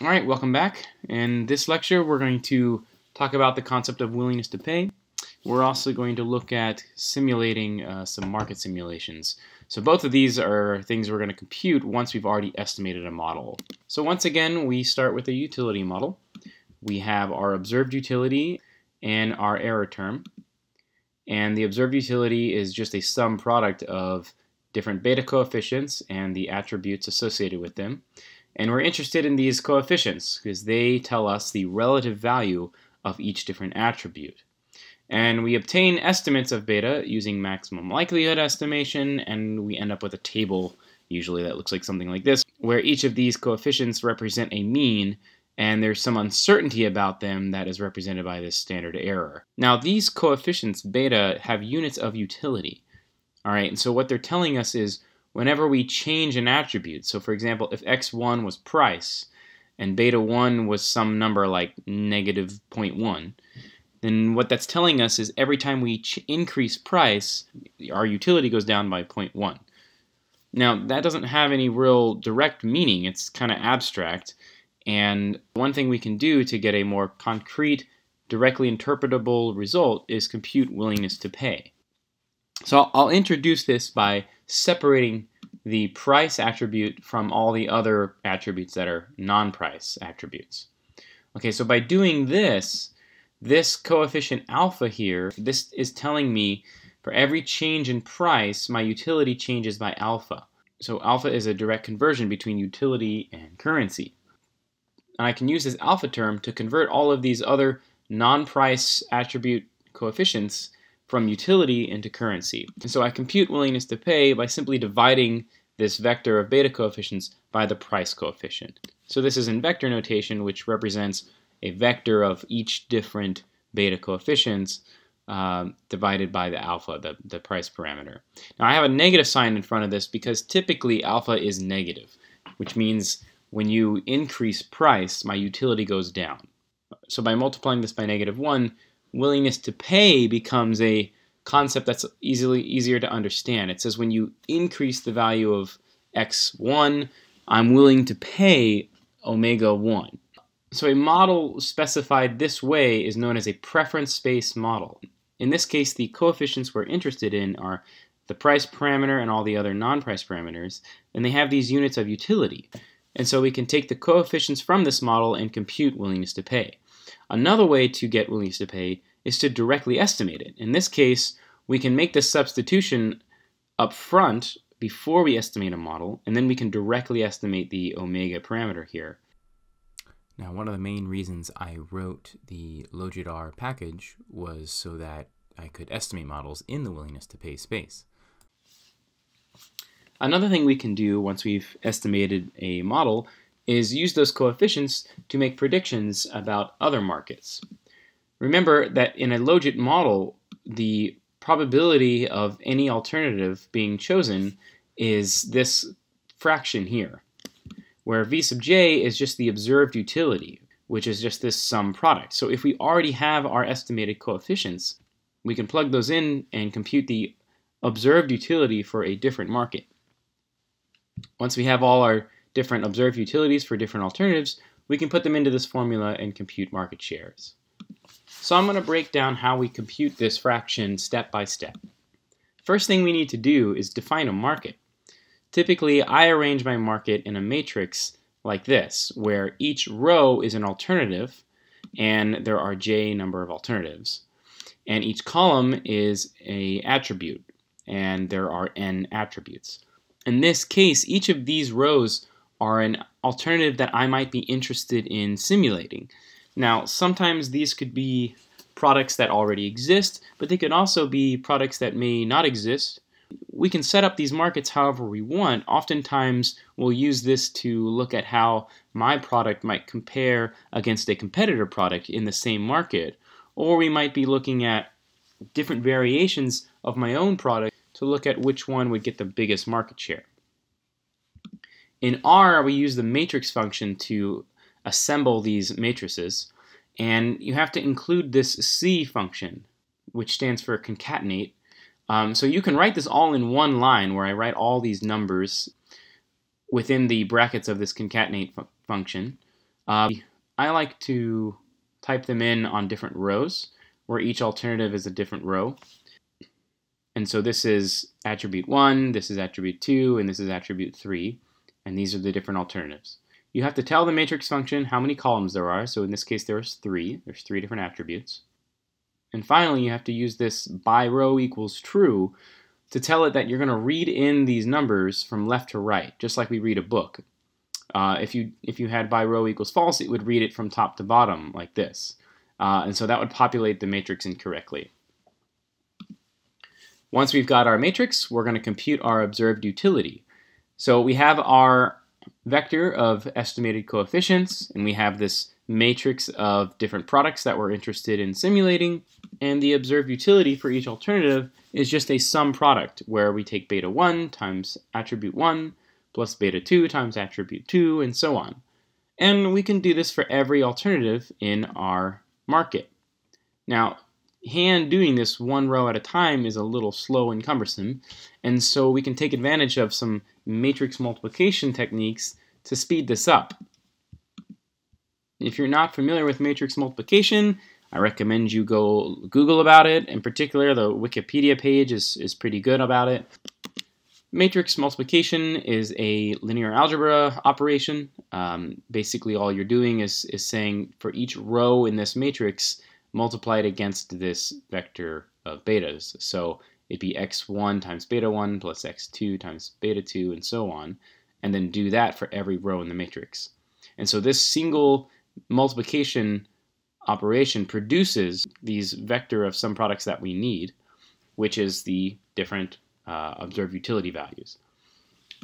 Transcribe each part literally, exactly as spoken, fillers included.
Alright, welcome back. In this lecture we're going to talk about the concept of willingness to pay. We're also going to look at simulating uh, some market simulations. So both of these are things we're going to compute once we've already estimated a model. So once again we start with a utility model. We have our observed utility and our error term. And the observed utility is just a sum product of different beta coefficients and the attributes associated with them. And we're interested in these coefficients because they tell us the relative value of each different attribute. And we obtain estimates of beta using maximum likelihood estimation, and we end up with a table usually that looks like something like this, where each of these coefficients represent a mean, and there's some uncertainty about them that is represented by this standard error. Now these coefficients, beta, have units of utility. All right, and so what they're telling us is whenever we change an attribute, so for example, if x one was price and beta one was some number like negative zero point one, then what that's telling us is every time we ch increase price, our utility goes down by zero point one. Now, that doesn't have any real direct meaning. It's kind of abstract. And one thing we can do to get a more concrete, directly interpretable result is compute willingness to pay. So I'll introduce this by separating the price attribute from all the other attributes that are non-price attributes. Okay, so by doing this, this coefficient alpha here, this is telling me for every change in price, my utility changes by alpha. So alpha is a direct conversion between utility and currency. And I can use this alpha term to convert all of these other non-price attribute coefficients from utility into currency. And so I compute willingness to pay by simply dividing this vector of beta coefficients by the price coefficient. So this is in vector notation, which represents a vector of each different beta coefficients um, divided by the alpha, the, the price parameter. Now I have a negative sign in front of this because typically alpha is negative, which means when you increase price, my utility goes down. So by multiplying this by negative one, willingness to pay becomes a concept that's easily easier to understand. It says when you increase the value of x one, I'm willing to pay omega one. So a model specified this way is known as a preference-based model. In this case, the coefficients we're interested in are the price parameter and all the other non-price parameters, and they have these units of utility. And so we can take the coefficients from this model and compute willingness to pay. Another way to get willingness to pay is to directly estimate it. In this case, we can make this substitution up front before we estimate a model, and then we can directly estimate the omega parameter here. Now, one of the main reasons I wrote the logitr package was so that I could estimate models in the willingness to pay space. Another thing we can do once we've estimated a model is use those coefficients to make predictions about other markets. Remember that in a logit model, the probability of any alternative being chosen is this fraction here, where v sub j is just the observed utility, which is just this sum product. So if we already have our estimated coefficients, we can plug those in and compute the observed utility for a different market. Once we have all our different observed utilities for different alternatives, we can put them into this formula and compute market shares. So I'm going to break down how we compute this fraction step by step. First thing we need to do is define a market. Typically, I arrange my market in a matrix like this, where each row is an alternative, and there are j number of alternatives. And each column is an attribute, and there are n attributes. In this case, each of these rows are an alternative that I might be interested in simulating. Now, sometimes these could be products that already exist, but they could also be products that may not exist. We can set up these markets however we want. Oftentimes, we'll use this to look at how my product might compare against a competitor product in the same market, or we might be looking at different variations of my own product to look at which one would get the biggest market share. In R, we use the matrix function to assemble these matrices, and you have to include this C function, which stands for concatenate. Um, so you can write this all in one line, where I write all these numbers within the brackets of this concatenate fu- function. Uh, I like to type them in on different rows, where each alternative is a different row. And so this is attribute one, this is attribute two, and this is attribute three. And these are the different alternatives. You have to tell the matrix function how many columns there are. So in this case, there's three. There's three different attributes. And finally, you have to use this by row equals true to tell it that you're going to read in these numbers from left to right, just like we read a book. Uh, if you if you had by row equals false, it would read it from top to bottom like this. Uh, and so that would populate the matrix incorrectly. Once we've got our matrix, we're going to compute our observed utility. So we have our vector of estimated coefficients, and we have this matrix of different products that we're interested in simulating, and the observed utility for each alternative is just a sum product where we take beta one times attribute one plus beta two times attribute two, and so on. And we can do this for every alternative in our market. Now, hand doing this one row at a time is a little slow and cumbersome, and so we can take advantage of some matrix multiplication techniques to speed this up. If you're not familiar with matrix multiplication, I recommend you go Google about it. In particular, the Wikipedia page is, is pretty good about it. Matrix multiplication is a linear algebra operation. Um, basically, all you're doing is, is saying for each row in this matrix, multiply it against this vector of betas. So it'd be x one times beta one plus x two times beta two, and so on. And then do that for every row in the matrix. And so this single multiplication operation produces these vector of sum products that we need, which is the different uh, observed utility values.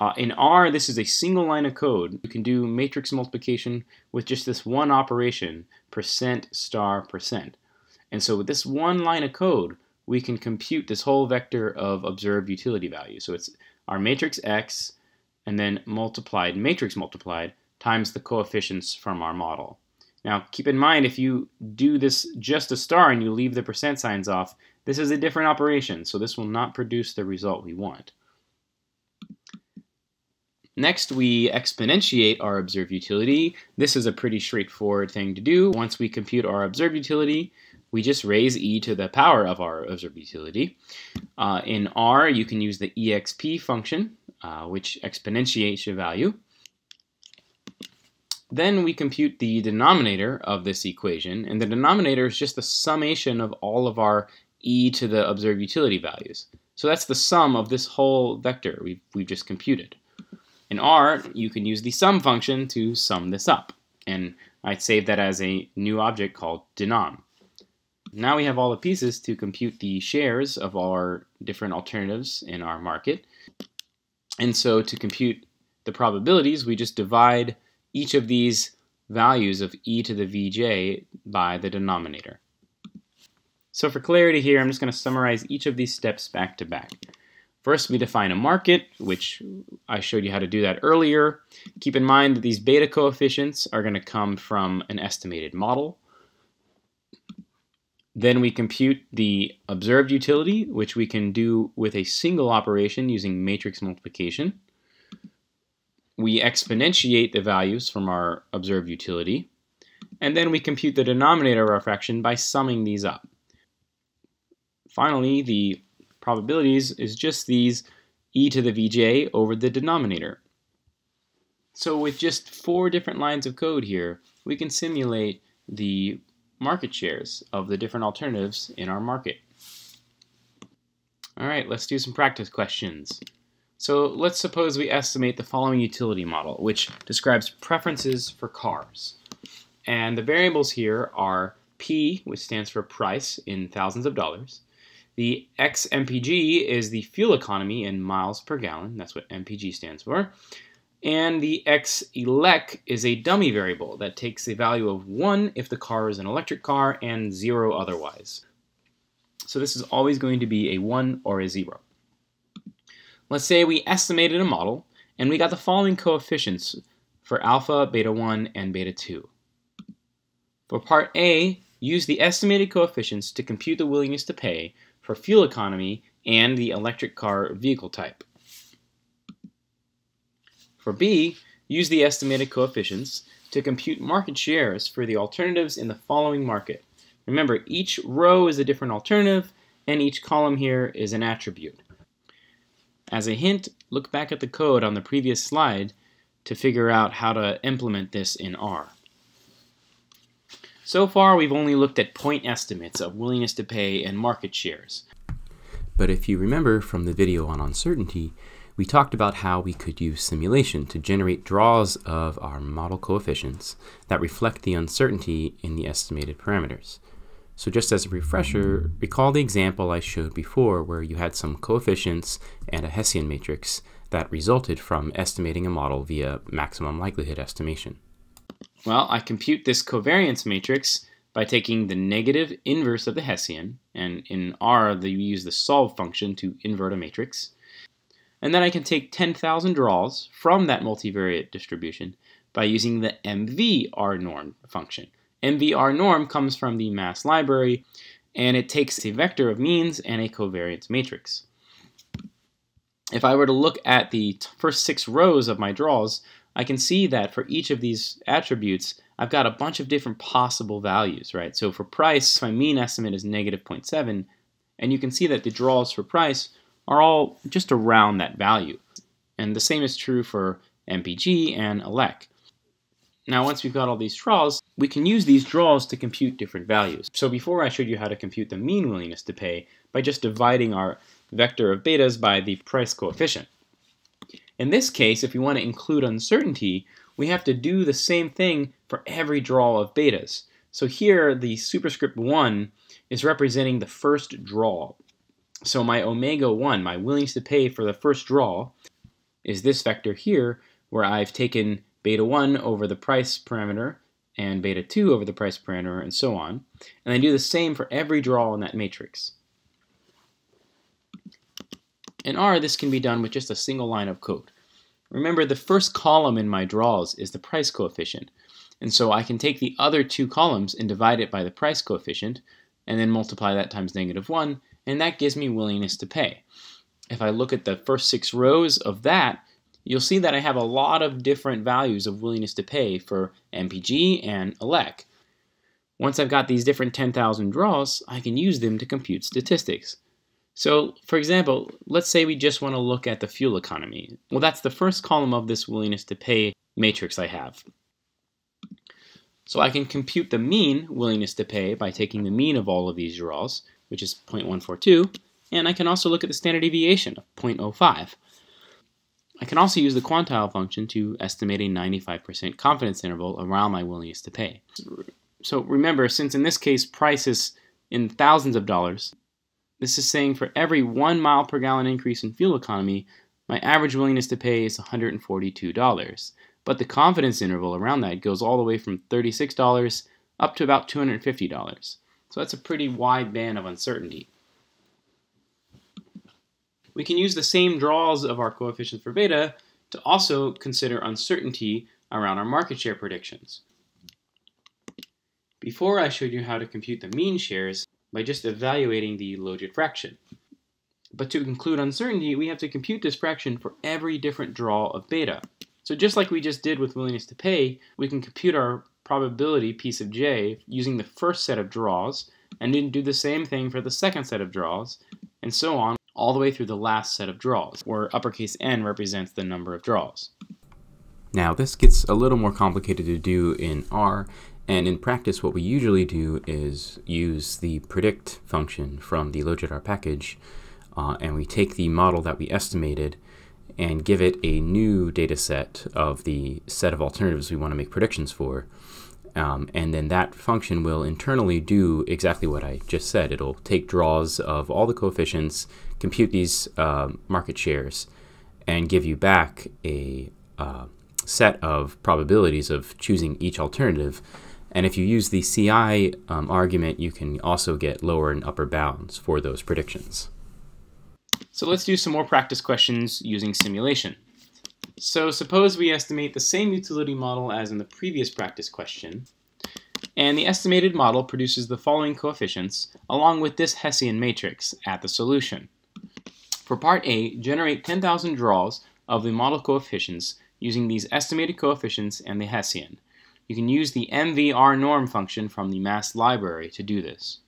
Uh, in R, this is a single line of code. You can do matrix multiplication with just this one operation, percent star percent. And so with this one line of code, we can compute this whole vector of observed utility values. So it's our matrix X, and then multiplied, matrix multiplied, times the coefficients from our model. Now, keep in mind, if you do this just a star and you leave the percent signs off, this is a different operation, so this will not produce the result we want. Next, we exponentiate our observed utility. This is a pretty straightforward thing to do. Once we compute our observed utility, we just raise e to the power of our observed utility. Uh, in R, you can use the exp function, uh, which exponentiates your value. Then we compute the denominator of this equation, and the denominator is just the summation of all of our e to the observed utility values. So that's the sum of this whole vector we've, we've just computed. In R, you can use the sum function to sum this up, and I'd save that as a new object called denom. Now we have all the pieces to compute the shares of our different alternatives in our market, and so to compute the probabilities, we just divide each of these values of e to the vj by the denominator. So for clarity here, I'm just going to summarize each of these steps back to back. First, we define a market, which I showed you how to do that earlier. Keep in mind that these beta coefficients are going to come from an estimated model. Then we compute the observed utility, which we can do with a single operation using matrix multiplication. We exponentiate the values from our observed utility, and then we compute the denominator of our fraction by summing these up. Finally, the probabilities is just these e to the vj over the denominator. So with just four different lines of code here, we can simulate the market shares of the different alternatives in our market. All right, let's do some practice questions. So let's suppose we estimate the following utility model, which describes preferences for cars. And the variables here are P, which stands for price in thousands of dollars. The X M P G is the fuel economy in miles per gallon. That's what M P G stands for. And the X elec is a dummy variable that takes a value of one if the car is an electric car and zero otherwise. So this is always going to be a one or a zero. Let's say we estimated a model, and we got the following coefficients for alpha, beta one, and beta two. For part A, use the estimated coefficients to compute the willingness to pay for fuel economy and the electric car vehicle type. For B, use the estimated coefficients to compute market shares for the alternatives in the following market. Remember, each row is a different alternative, and each column here is an attribute. As a hint, look back at the code on the previous slide to figure out how to implement this in R. So far, we've only looked at point estimates of willingness to pay and market shares. But if you remember from the video on uncertainty, we talked about how we could use simulation to generate draws of our model coefficients that reflect the uncertainty in the estimated parameters. So just as a refresher, recall the example I showed before where you had some coefficients and a Hessian matrix that resulted from estimating a model via maximum likelihood estimation. Well, I compute this covariance matrix by taking the negative inverse of the Hessian, and in R, we use the solve function to invert a matrix. And then I can take ten thousand draws from that multivariate distribution by using the mvrnorm function. mvrnorm comes from the MASS library, and it takes a vector of means and a covariance matrix. If I were to look at the first six rows of my draws, I can see that for each of these attributes, I've got a bunch of different possible values, right? So for price, my mean estimate is negative zero point seven, and you can see that the draws for price are all just around that value. And the same is true for M P G and E L E C. Now, once we've got all these draws, we can use these draws to compute different values. So before I showed you how to compute the mean willingness to pay by just dividing our vector of betas by the price coefficient. In this case, if we want to include uncertainty, we have to do the same thing for every draw of betas. So here, the superscript one is representing the first draw. So my omega one, my willingness to pay for the first draw, is this vector here, where I've taken beta one over the price parameter, and beta two over the price parameter, and so on. And I do the same for every draw in that matrix. In R, this can be done with just a single line of code. Remember, the first column in my draws is the price coefficient. And so I can take the other two columns and divide it by the price coefficient, and then multiply that times negative one, and that gives me willingness to pay. If I look at the first six rows of that, you'll see that I have a lot of different values of willingness to pay for M P G and E L E C. Once I've got these different ten thousand draws, I can use them to compute statistics. So, for example, let's say we just want to look at the fuel economy. Well, that's the first column of this willingness to pay matrix I have. So I can compute the mean willingness to pay by taking the mean of all of these draws, which is zero point one four two, and I can also look at the standard deviation of zero point zero five. I can also use the quantile function to estimate a ninety-five percent confidence interval around my willingness to pay. So remember, since in this case price is in thousands of dollars, this is saying for every one mile per gallon increase in fuel economy, my average willingness to pay is one hundred forty-two dollars. But the confidence interval around that goes all the way from thirty-six dollars up to about two hundred fifty dollars. So that's a pretty wide band of uncertainty. We can use the same draws of our coefficients for beta to also consider uncertainty around our market share predictions. Before, I showed you how to compute the mean shares by just evaluating the logit fraction. But to include uncertainty, we have to compute this fraction for every different draw of beta. So just like we just did with willingness to pay, we can compute our probability piece of j using the first set of draws, and then do the same thing for the second set of draws, and so on, all the way through the last set of draws, where uppercase N represents the number of draws. Now, this gets a little more complicated to do in R, and in practice what we usually do is use the predict function from the logitr package, uh, and we take the model that we estimated and give it a new data set of the set of alternatives we want to make predictions for. Um, and then that function will internally do exactly what I just said. It'll take draws of all the coefficients, compute these uh, market shares, and give you back a uh, set of probabilities of choosing each alternative. And if you use the C I um, argument, you can also get lower and upper bounds for those predictions. So let's do some more practice questions using simulation. So suppose we estimate the same utility model as in the previous practice question, and the estimated model produces the following coefficients along with this Hessian matrix at the solution. For part A, generate ten thousand draws of the model coefficients using these estimated coefficients and the Hessian. You can use the mvrnorm function from the MASS library to do this.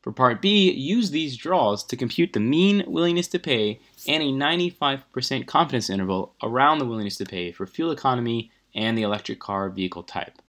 For part B, use these draws to compute the mean willingness to pay and a ninety-five percent confidence interval around the willingness to pay for fuel economy and the electric car vehicle type.